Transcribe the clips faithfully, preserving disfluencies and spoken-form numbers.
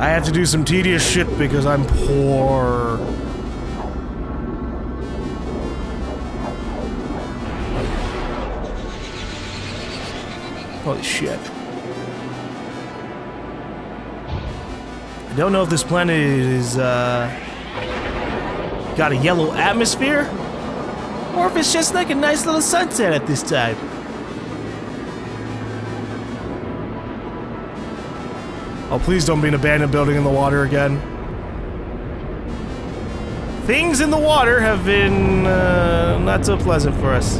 I have to do some tedious shit because I'm poor. Holy shit. I don't know if this planet is, uh... got a yellow atmosphere? Or if it's just like a nice little sunset at this time. Oh, please don't be an abandoned building in the water again. Things in the water have been, uh, not so pleasant for us.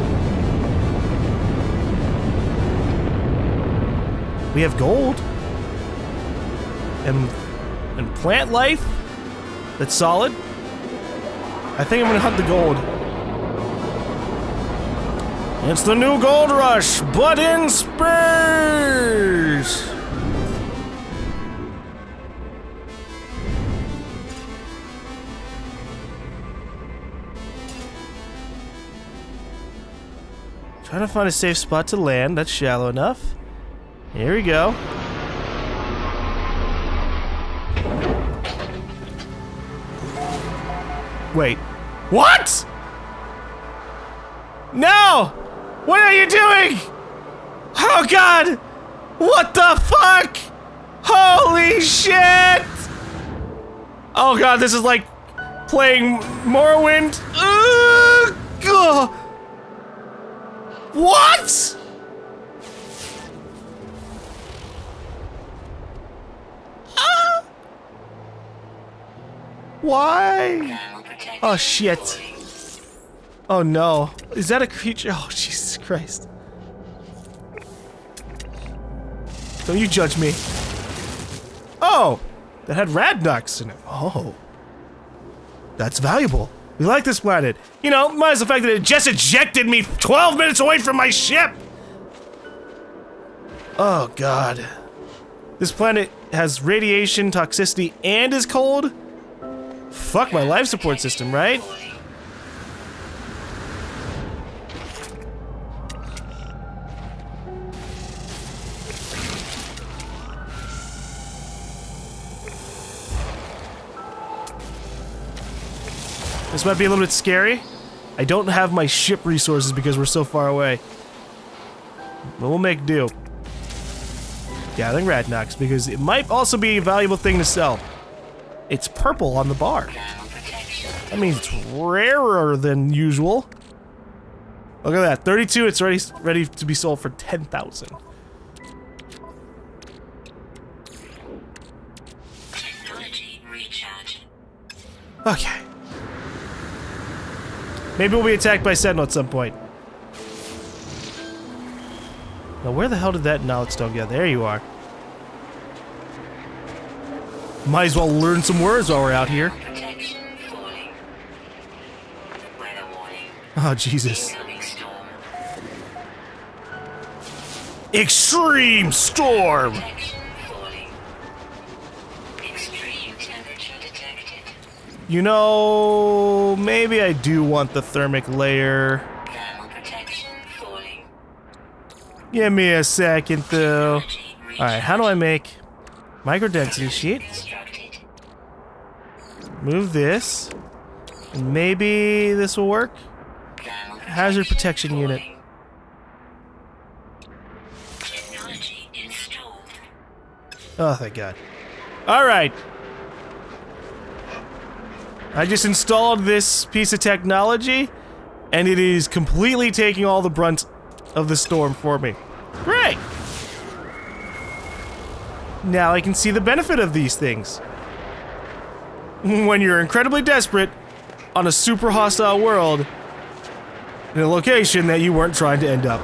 We have gold. And, and plant life? That's solid. I think I'm gonna hunt the gold. It's the new gold rush, but in space! Trying to find a safe spot to land, that's shallow enough. Here we go. Wait. What?! No! What are you doing?! Oh god! What the fuck?! Holy shit! Oh god, this is like playing Morrowind. Ugh. Ugh. What?! Ah. Why? Oh shit. Oh no. Is that a creature? Oh Jesus Christ. Don't you judge me. Oh! That had radnox in it. Oh. That's valuable. We like this planet. You know, minus the fact that it just ejected me twelve minutes away from my ship! Oh, God. This planet has radiation, toxicity, and is cold? Fuck my life support system, right? This might be a little bit scary. I don't have my ship resources because we're so far away. But we'll make do. Gathering radnox because it might also be a valuable thing to sell. It's purple on the bar. That means it's rarer than usual. Look at that, thirty-two, it's ready, ready to be sold for ten thousand. Technology recharge. Okay. Maybe we'll be attacked by Sentinel at some point. Now where the hell did that knowledge stone go? There you are. Might as well learn some words while we're out here. Oh Jesus. Extreme storm! You know, maybe I do want the thermic layer. Give me a second, though. Alright, how do I make microdensity sheet? Move this. And maybe this will work? Hazard protection unit. Oh, thank God. Alright. I just installed this piece of technology, and it is completely taking all the brunt of the storm for me. Great! Now I can see the benefit of these things. When you're incredibly desperate on a super hostile world in a location that you weren't trying to end up.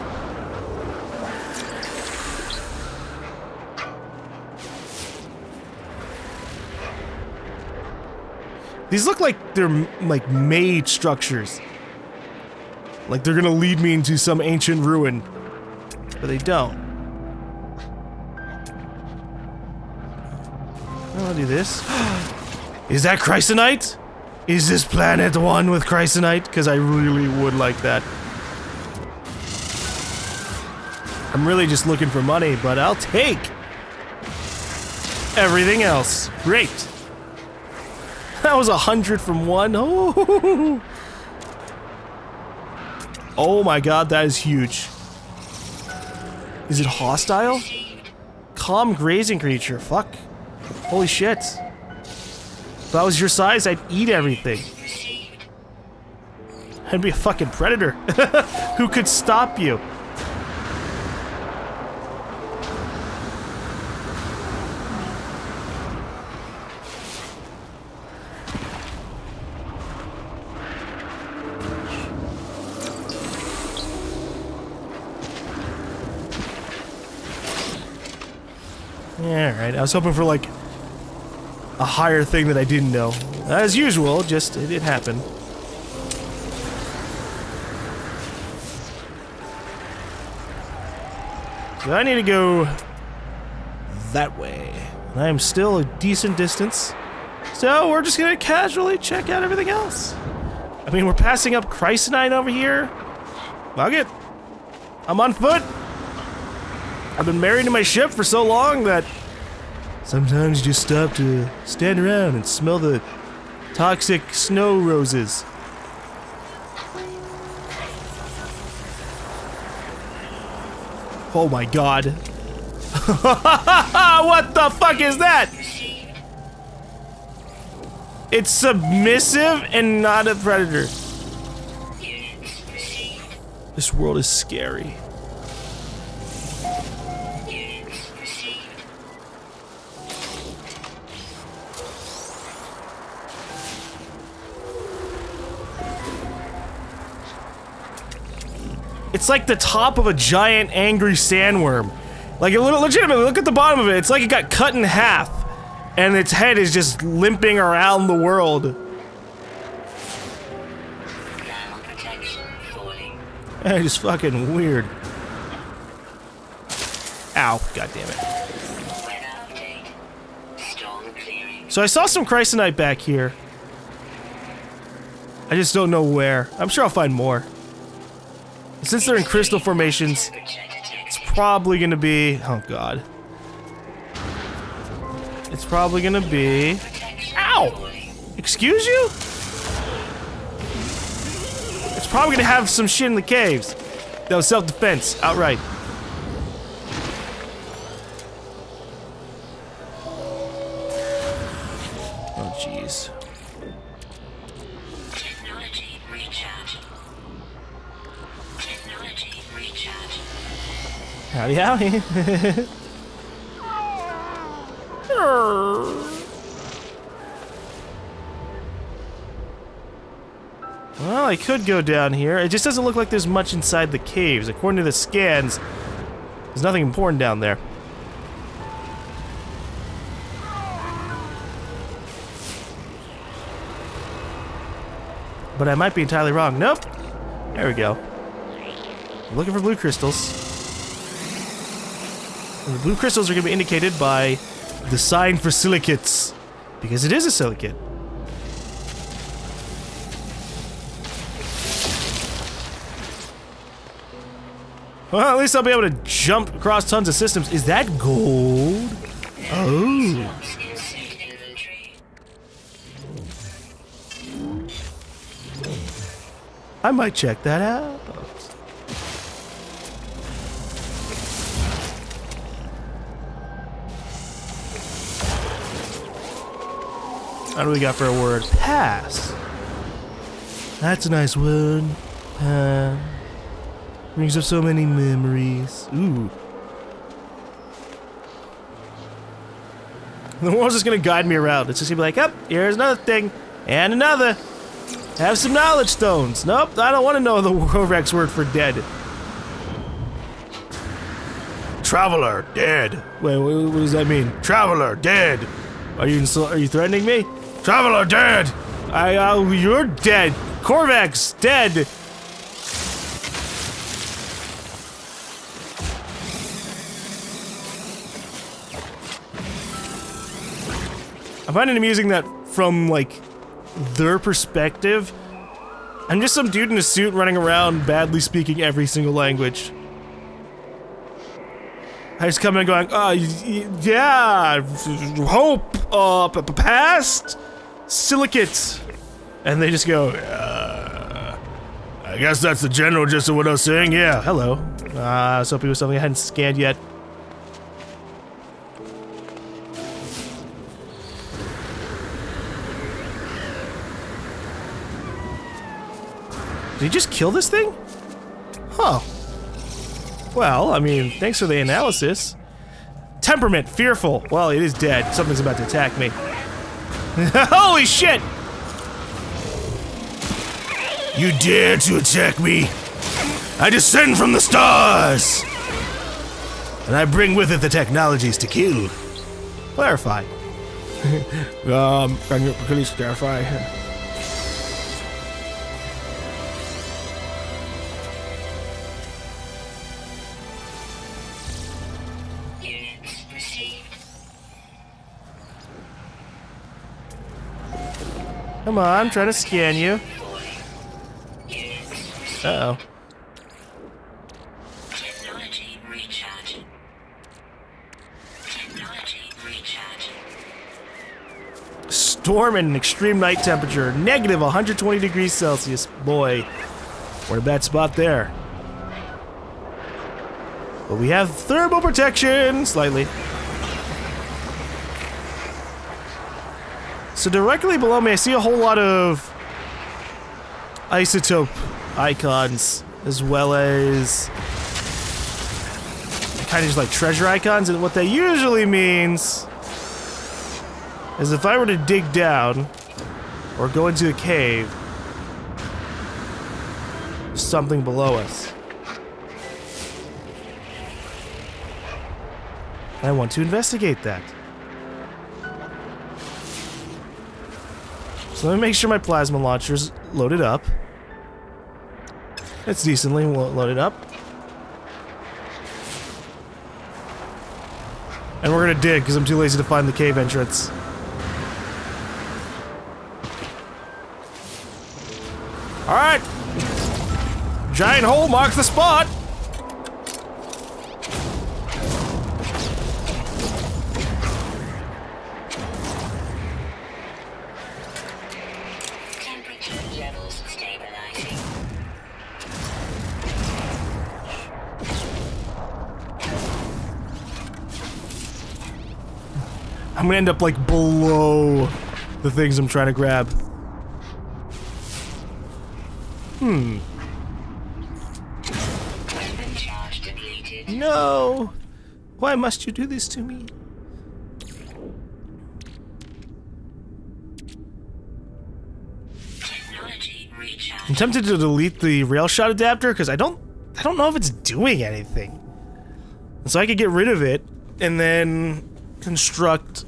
These look like they're, like, made structures. Like they're gonna lead me into some ancient ruin. But they don't. I'll do this. Is that Chrysonite? Is this planet one with Chrysonite? Because I really would like that. I'm really just looking for money, but I'll take everything else. Great. That was a hundred from one. Oh. Oh my god, that is huge. Is it hostile? Calm grazing creature. Fuck. Holy shit. If I was your size, I'd eat everything. I'd be a fucking predator. Who could stop you? Yeah, alright. I was hoping for like a higher thing that I didn't know. As usual, just it, it happened. So I need to go that way. And I am still a decent distance. So we're just gonna casually check out everything else. I mean, we're passing up Chrysonite over here. Fuck it. I'm on foot. I've been married to my ship for so long that sometimes you just stop to stand around and smell the toxic snow roses. Oh my god. What the fuck is that? It's submissive and not a predator. This world is scary. It's like the top of a giant angry sandworm. Like, a little, legitimately, look at the bottom of it. It's like it got cut in half, and its head is just limping around the world. That is fucking weird. Ow, god damn it. So I saw some Chrysonite back here. I just don't know where. I'm sure I'll find more. Since they're in crystal formations, it's probably gonna be... Oh god. It's probably gonna be... Ow! Excuse you? It's probably gonna have some shit in the caves. That was self-defense, outright. Oh jeez. Howdy, howdy. Well, I could go down here. It just doesn't look like there's much inside the caves. According to the scans, there's nothing important down there. But I might be entirely wrong. Nope. There we go. I'm looking for blue crystals. And the blue crystals are going to be indicated by the sign for silicates, because it is a silicate. Well, at least I'll be able to jump across tons of systems. Is that gold? Oh. I might check that out. What do we got for a word? Pass. That's a nice word. Uh, brings up so many memories. Ooh. The world's just gonna guide me around. It's just gonna be like, up, oh, here's another thing. And another. Have some knowledge stones. Nope, I don't want to know the Vorrex word for dead. Traveler, dead. Wait, what, what does that mean? Traveler, dead. Are you insult- are you threatening me? Traveler dead! I, uh, you're dead! Korvax dead! I find it amusing that from, like, their perspective, I'm just some dude in a suit running around badly speaking every single language. I just come in going, uh, yeah, hope, uh, past silicates. And they just go, uh, I guess that's the general gist of what I was saying, yeah, hello. Uh, I was hoping it was something I hadn't scanned yet. Did he just kill this thing? Huh. Well, I mean, thanks for the analysis. Temperament, fearful. Well, it is dead. Something's about to attack me. Holy shit! You dare to attack me? I descend from the stars! And I bring with it the technologies to kill. Clarify. um, can you please clarify? Come on, I'm trying to scan you. Uh-oh. Technology recharge. Technology recharge. Storm and an extreme night temperature. Negative one hundred twenty degrees Celsius. Boy, we're in a bad spot there. But we have thermal protection, slightly. So directly below me, I see a whole lot of isotope icons, as well as kind of just like treasure icons, and what that usually means is if I were to dig down or go into a cave, there's something below us. I want to investigate that. So let me make sure my plasma launcher's loaded up. It's decently loaded up. And we're gonna dig, because I'm too lazy to find the cave entrance. Alright! Giant hole marks the spot! I'm gonna end up, like, below the things I'm trying to grab. Hmm. No! Why must you do this to me? I'm tempted to delete the rail shot adapter, because I don't... I don't know if it's doing anything. So I could get rid of it, and then construct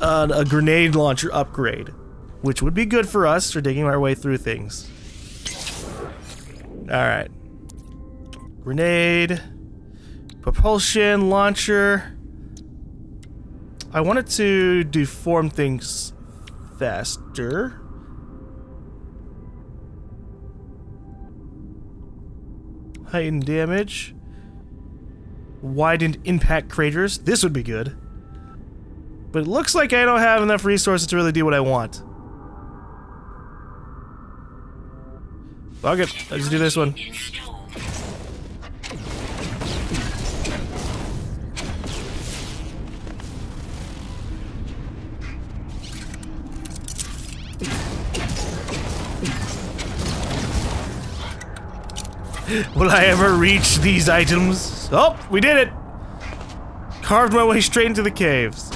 Uh, a grenade launcher upgrade, which would be good for us for digging our way through things. Alright. Grenade. Propulsion launcher. I wanted to deform things faster. Heighten damage. Widened impact craters. This would be good. But it looks like I don't have enough resources to really do what I want. Fuck it. I'll just do this one. Will I ever reach these items? Oh, we did it! Carved my way straight into the caves.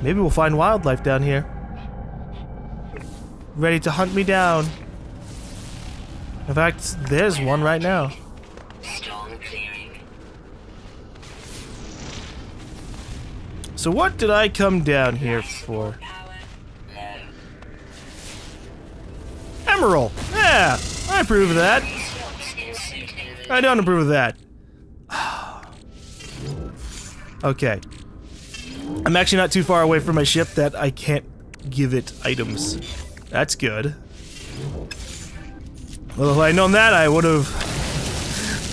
Maybe we'll find wildlife down here. Ready to hunt me down. In fact, there's one right now. So what did I come down here for? Emerald! Yeah! I approve of that. I don't approve of that. Okay. I'm actually not too far away from my ship that I can't give it items. That's good. Well, if I had known that, I would have...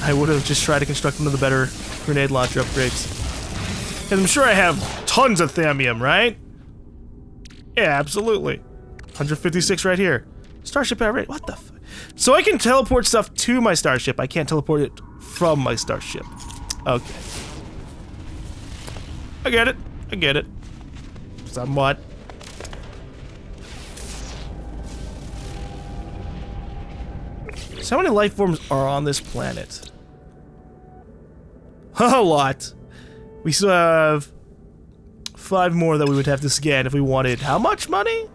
I would have just tried to construct one of the better grenade launcher upgrades. Because I'm sure I have tons of thamium, right? Yeah, absolutely. one hundred fifty-six right here. Starship outright. What the f... So I can teleport stuff to my starship. I can't teleport it from my starship. Okay. I get it. I get it. Somewhat. So how many life forms are on this planet? A lot. We still have five more that we would have to scan if we wanted. How much money?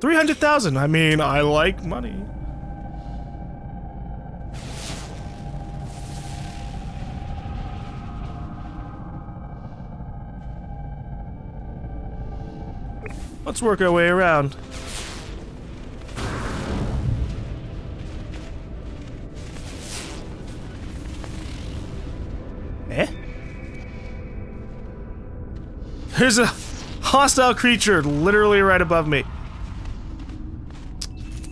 three hundred thousand. I mean, I like money. Let's work our way around. Eh? There's a hostile creature literally right above me.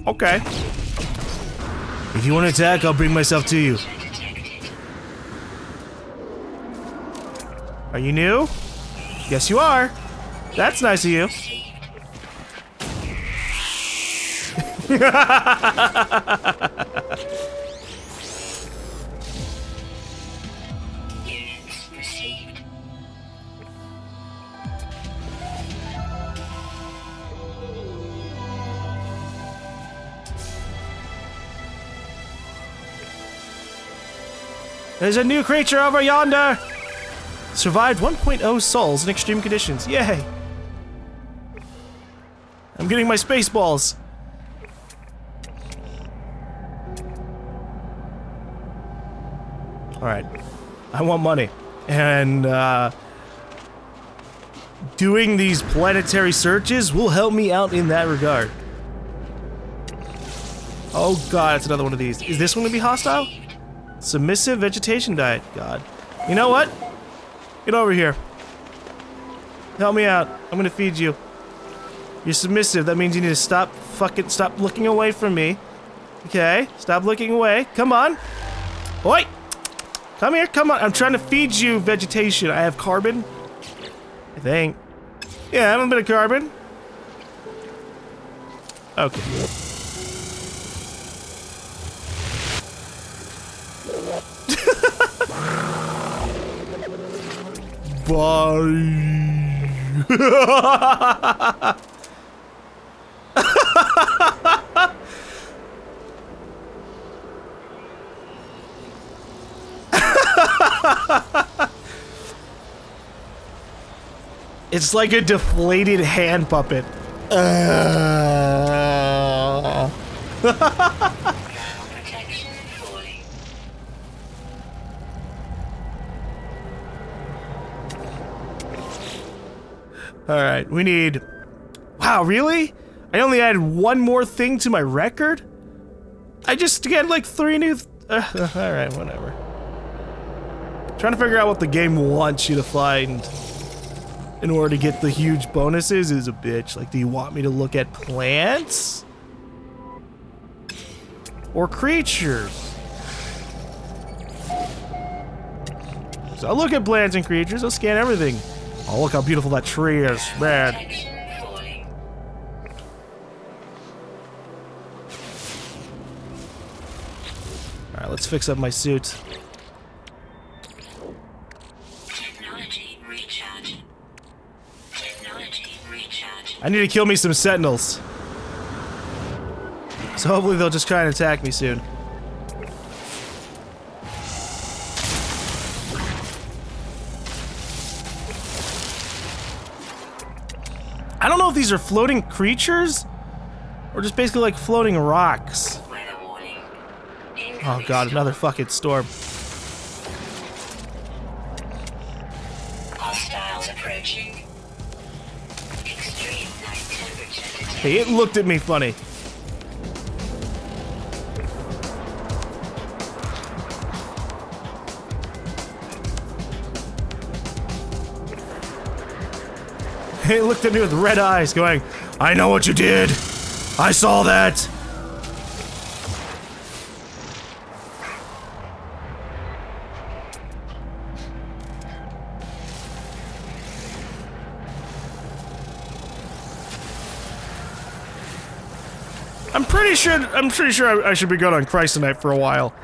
Okay. If you want to attack, I'll bring myself to you. Are you new? Yes, you are. That's nice of you. There's a new creature over yonder! Survived one point oh souls in extreme conditions. Yay! I'm getting my space balls. Alright, I want money, and uh, doing these planetary searches will help me out in that regard. Oh god, it's another one of these. Is this one gonna be hostile? Submissive vegetation diet, god. You know what? Get over here. Help me out, I'm gonna feed you. You're submissive, that means you need to stop fucking, stop looking away from me. Okay, stop looking away, come on. Oi! Come here, come on. I'm trying to feed you vegetation. I have carbon. I think. Yeah, I have a bit of carbon. Okay. Bye. It's like a deflated hand puppet. Uh. Alright, we need... Wow, really? I only added one more thing to my record? I just had like three new... Th uh, Alright, whatever. Trying to figure out what the game wants you to find in order to get the huge bonuses is a bitch. Like, do you want me to look at plants? Or creatures? So I'll look at plants and creatures, I'll scan everything. Oh, look how beautiful that tree is, man. Alright, let's fix up my suit. I need to kill me some Sentinels. So hopefully they'll just try and attack me soon. I don't know if these are floating creatures or just basically like floating rocks. Oh god, another fucking storm. Hey, it looked at me funny. It looked at me with red eyes going, I know what you did. I saw that. I'm pretty sure, I'm pretty sure I, I should be good on Chrysonite for a while.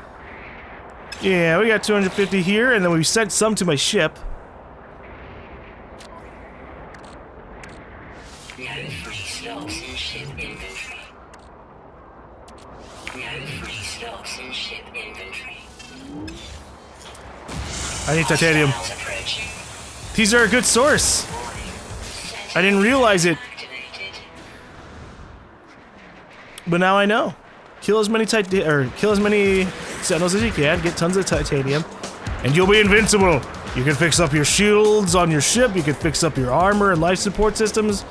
Yeah, we got two hundred fifty here, and then we sent some to my ship. No free stocks in ship inventory. No free stocks in ship inventory. I need titanium. These are a good source. I didn't realize it. But now I know. Kill as many tit- or kill as many Sentinels as you can, get tons of titanium, and you'll be invincible! You can fix up your shields on your ship, you can fix up your armor and life support systems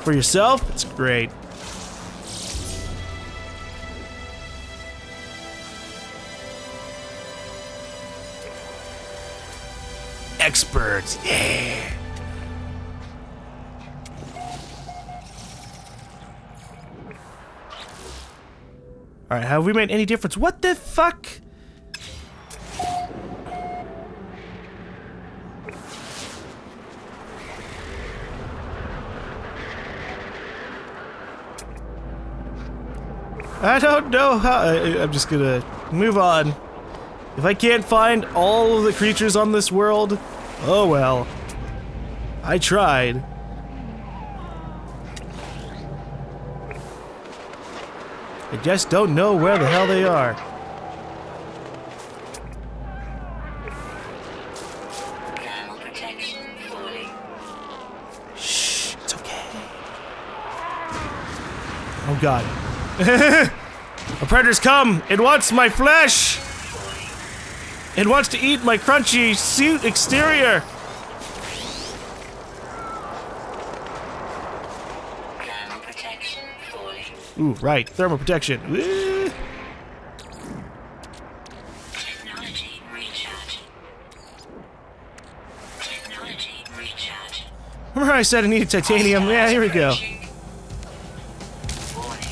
for yourself. It's great. Experts, yeah! Alright, have we made any difference? What the fuck? I don't know how. I, I'm just gonna move on. If I can't find all of the creatures on this world, oh well. I tried. I just don't know where the hell they are. Thermal protection falling. Shh, it's okay. Oh god. A predator's come! It wants my flesh! It wants to eat my crunchy suit exterior! Ooh, right. Thermal protection. Ooh. Technology recharge. Technology recharge. Remember I said I needed titanium? Yeah, here we go. Warning.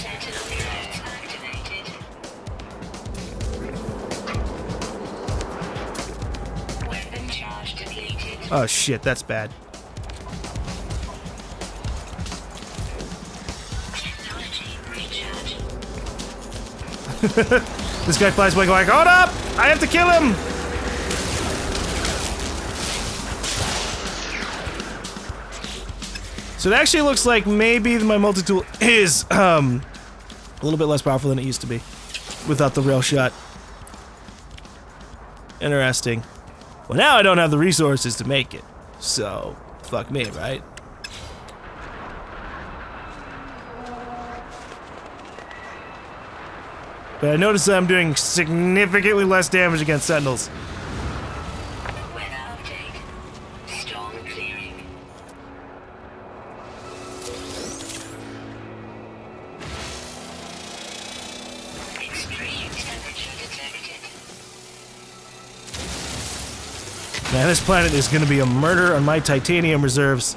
Sentinel alert activated. Weapon charge depleted. Oh shit, that's bad. This guy flies by going, hold up! I have to kill him! So it actually looks like maybe my multitool is, um, a little bit less powerful than it used to be without the rail shot. Interesting. Well, now I don't have the resources to make it, so fuck me, right? But I noticed that I'm doing significantly less damage against Sentinels. Weather update. Storm clearing. Extreme temperature detected. Man, this planet is gonna be a murder on my titanium reserves.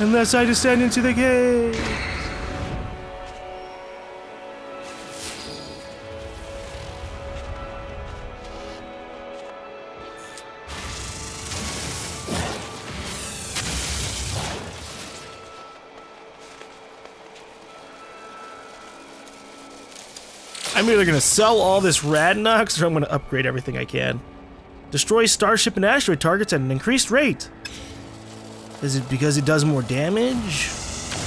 Unless I descend into the game. I'm either gonna sell all this radnox or I'm gonna upgrade everything I can. Destroy starship and asteroid targets at an increased rate. Is it because it does more damage?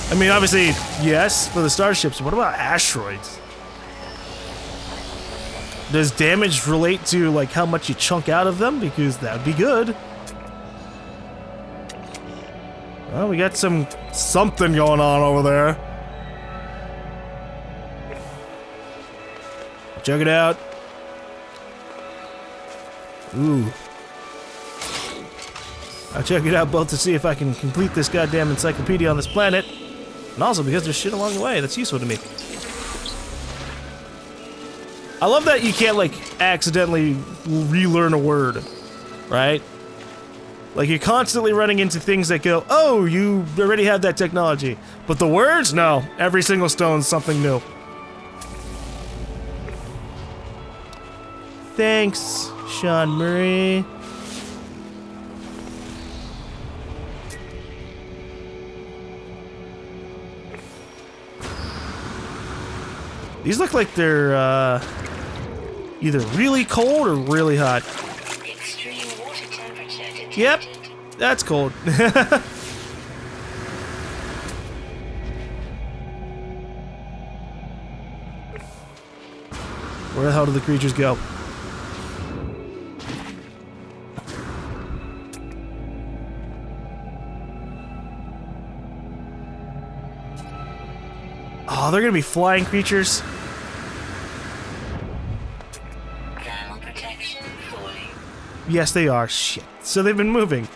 I mean, obviously, yes, for the starships. What about asteroids? Does damage relate to, like, how much you chunk out of them? Because that would be good. Well, we got some something going on over there. Check it out. Ooh. I'll check it out both to see if I can complete this goddamn encyclopedia on this planet, and also because there's shit along the way that's useful to me. I love that you can't, like, accidentally relearn a word, right? Like, you're constantly running into things that go, oh, you already have that technology. But the words? No. Every single stone's something new. Thanks, Sean Murray. These look like they're uh, either really cold or really hot. Extreme water temperature detected. Yep, that's cold. Where the hell do the creatures go? Oh, they're gonna be flying creatures. Thermal protection falling. Yes, they are. Shit. So they've been moving.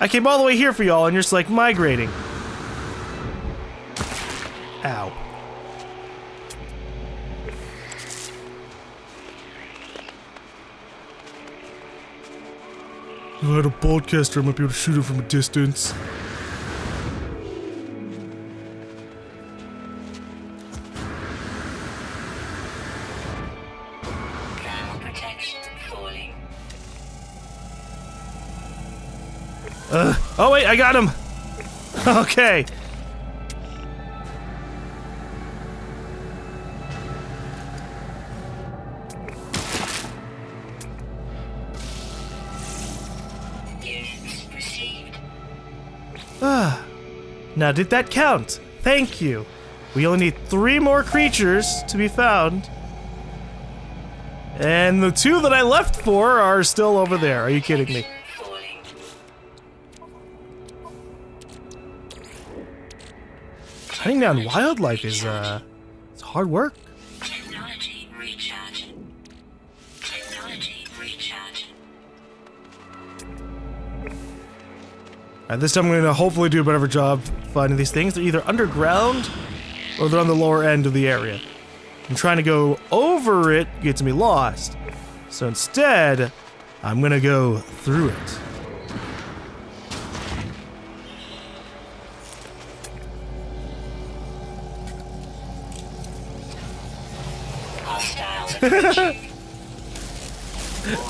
I came all the way here for y'all, and you're just like migrating. Ow. If I had a broadcaster, I might be able to shoot it from a distance. Uh, oh wait, I got him! Okay. Units received. Ah. Now did that count? Thank you. We only need three more creatures to be found. And the two that I left for are still over there. Are you kidding me? Hunting down wildlife is, uh, it's hard work. Technology recharging. Technology recharging. Alright, this time I'm gonna hopefully do a better job finding these things. They're either underground, or they're on the lower end of the area. I'm trying to go over it, gets me lost. So instead, I'm gonna go through it.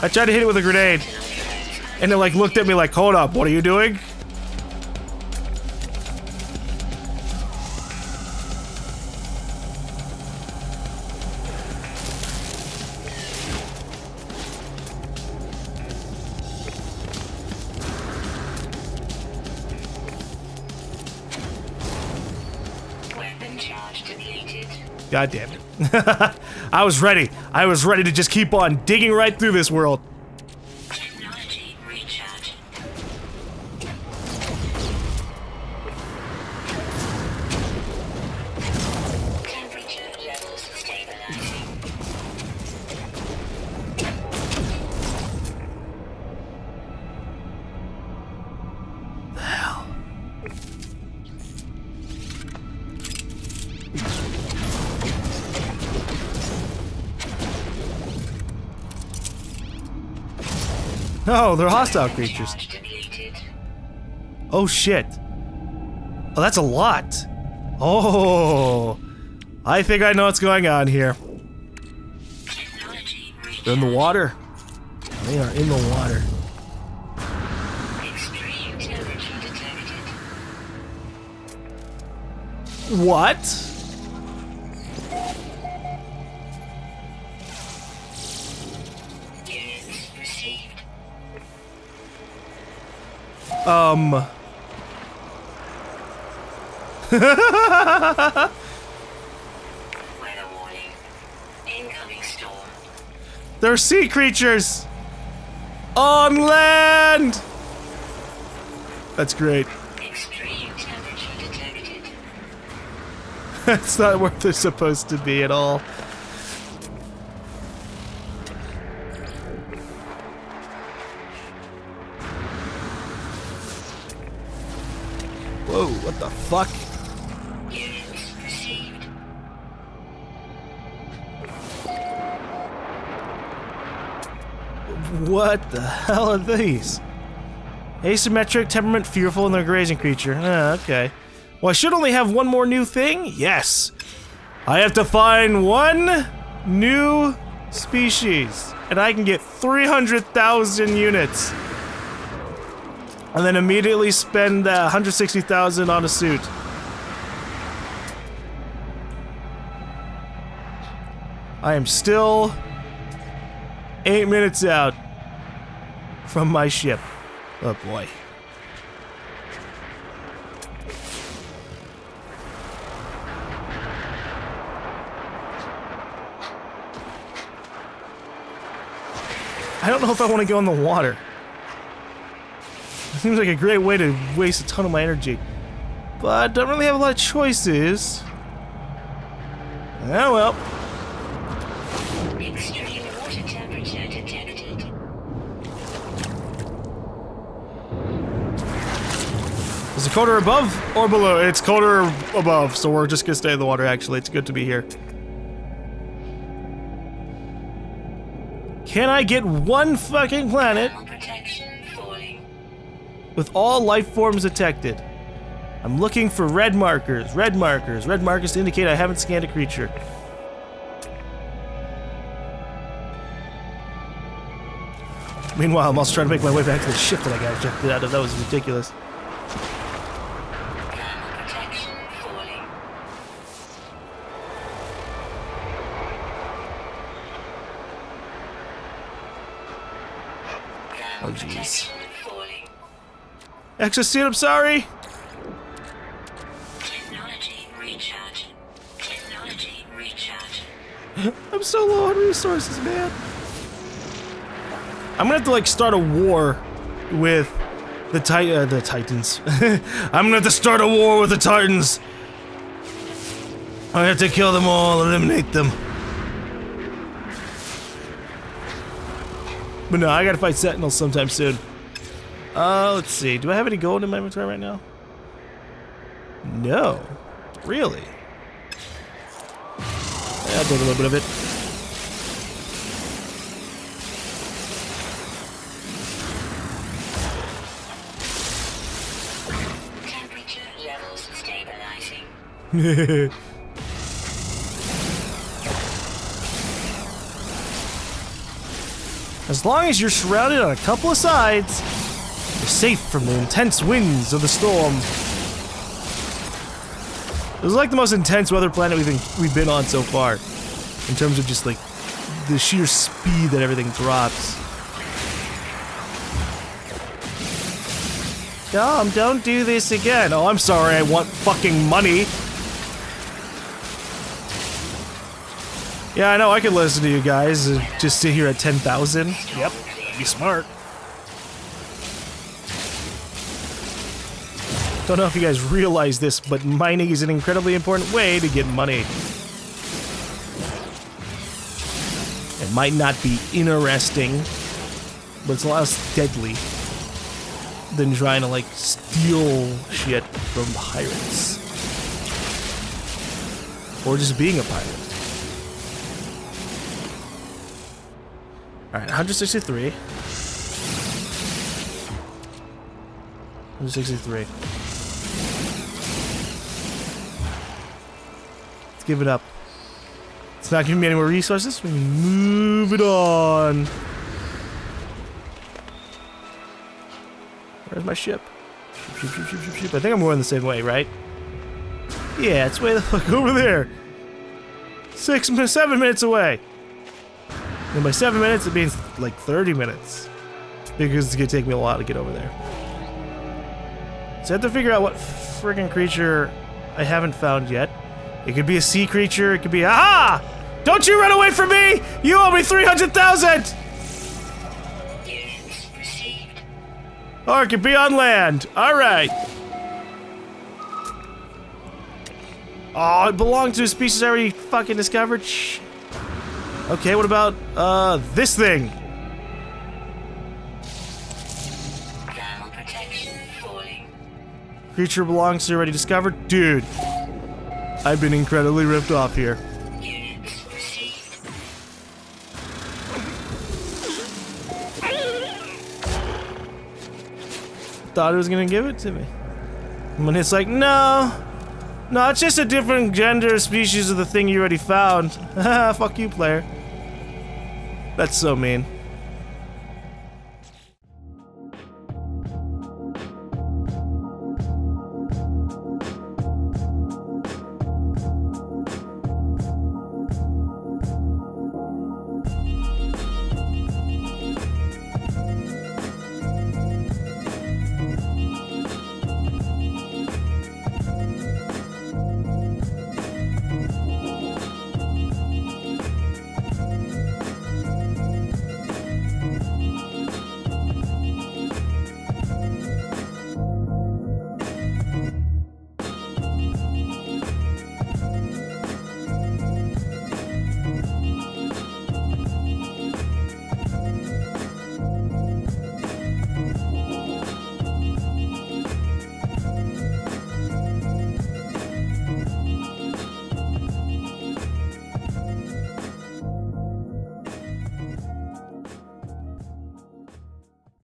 I tried to hit it with a grenade, and it like looked at me like, "Hold up, what are you doing?" Weapon charge depleted. God damn it. I was ready. I was ready to just keep on digging right through this world. Technology recharge. Temperature levels stabilizing. The hell. No, they're hostile creatures. Oh shit. Oh, that's a lot. Oh, I think I know what's going on here. They're in the water. They are in the water. What? Um. Weather warning. Incoming storm. They're sea creatures on land. That's great. Extreme temperature detected. That's not where they're supposed to be at all. Whoa, what the fuck? Units received. What the hell are these? Asymmetric, temperament, fearful, and they're a grazing creature. Ah, okay. Well, I should only have one more new thing? Yes! I have to find one new species. And I can get three hundred thousand units. And then immediately spend uh, one hundred sixty thousand on a suit. I am still eight minutes out from my ship. Oh boy. I don't know if I want to go in the water. It seems like a great way to waste a ton of my energy. But I don't really have a lot of choices. Oh well. Extreme water temperature detected. Is it colder above or below? It's colder above, so we're just gonna stay in the water actually. It's good to be here. Can I get one fucking planet with all life forms detected? I'm looking for red markers, red markers, red markers to indicate I haven't scanned a creature. Meanwhile, I'm also trying to make my way back to the ship that I got ejected out of. That was ridiculous. Oh, jeez. Exosuit, I'm sorry! Technology recharge. Technology recharge. I'm so low on resources, man. I'm gonna have to, like, start a war with the Ti- uh, the Titans. I'm gonna have to start a war with the Titans! I have to kill them all, eliminate them. But no, I gotta fight Sentinel sometime soon. Uh, let's see. Do I have any gold in my inventory right now? No. Really? Yeah, I'll take a little bit of it. Temperature levels stabilizing. As long as you're surrounded on a couple of sides, you're safe from the intense winds of the storm. This is like the most intense weather planet we've been, we've been on so far, in terms of just like the sheer speed that everything drops. Dom, don't do this again. Oh, I'm sorry, I want fucking money. Yeah, I know, I could listen to you guys and just sit here at ten thousand. Yep, that'd be smart. Don't know if you guys realize this, but mining is an incredibly important way to get money. It might not be interesting, but it's a lot less deadly than trying to, like, steal shit from pirates. Or just being a pirate. Alright, one sixty-three. one sixty-three. Let's give it up. It's not giving me any more resources. We can move it on. Where's my ship? Ship, ship, ship, ship, ship. I think I'm going the same way, right? Yeah, it's way the fuck over there. Six, seven minutes away. And by seven minutes, it means like thirty minutes. Because it's gonna take me a while to get over there. So I have to figure out what friggin' creature I haven't found yet. It could be a sea creature, it could be- aha! Don't you run away from me! You owe me three hundred thousand! Or it could be on land. Alright. Oh, it belonged to a species I already fucking discovered. Shh. Okay, what about, uh, this thing? Thermal protection falling. Creature belongs to already discovered? Dude. I've been incredibly ripped off here. Units received. Thought it was gonna give it to me. And when it's like, no! No, it's just a different gender species of the thing you already found. Haha, fuck you, player. That's so mean.